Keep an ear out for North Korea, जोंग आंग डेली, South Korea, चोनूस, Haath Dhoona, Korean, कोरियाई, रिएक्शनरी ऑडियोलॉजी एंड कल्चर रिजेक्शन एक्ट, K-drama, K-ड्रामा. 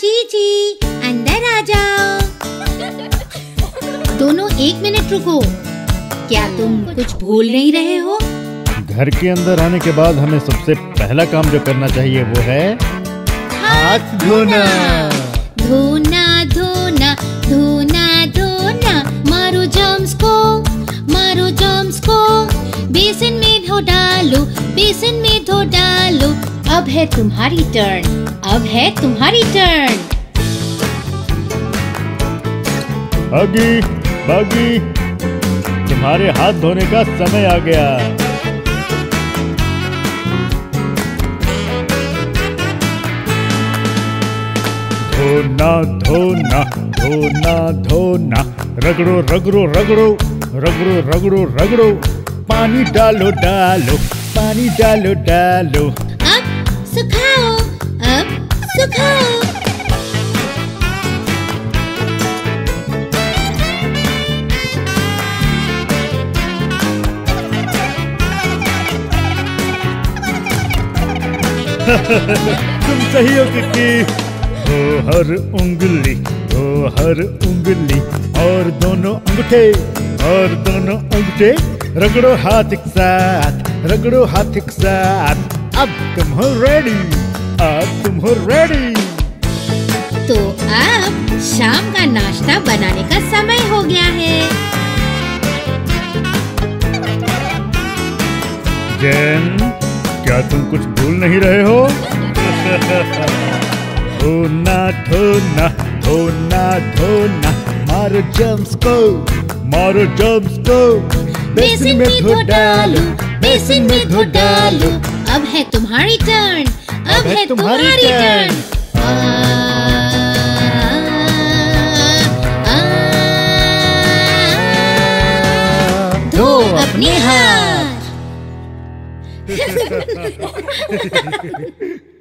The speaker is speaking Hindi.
चीची अंदर आ जाओ। दोनों एक मिनट रुको, क्या तुम कुछ भूल नहीं रहे हो? घर के अंदर आने के बाद हमें सबसे पहला काम जो करना चाहिए वो है हाथ धोना। धोना धोना धोना धोना, मारो जर्म्स को, मारो जर्म्स को, बेसिन में धो डालो, बेसिन में धो डालो। अब है तुम्हारी टर्न, अब है तुम्हारी टर्न। अगी बागी, तुम्हारे हाथ धोने का समय आ गया। धोना धोना धोना धोना, रगड़ो रगड़ो रगड़ो रगड़ो रगड़ो रगड़ो, पानी डालो डालो, पानी डालो डालो। अब सुखाओ, अब सुखाओ। तुम सही हो किट्टी। धो हर उंगली, धो हर उंगली, और दोनों अंगूठे, और दोनों अंगूठे, रगड़ो हाथ एक साथ, रगड़ो हाथ एक साथ। अब तुम हो रेडी, अब तुम हो रेडी। तो अब शाम का नाश्ता बनाने का समय हो गया है। जैन, क्या तुम कुछ भूल नहीं रहे हो? धोना धोना धोना धोना, मारो जर्म्स को, मारो जर्म्स को, बेसिन में धो डालो, बेसिन में धो डालो। अब है तुम्हारी टर्न, अब है तुम्हारी टर्न। धो अपने हाथ।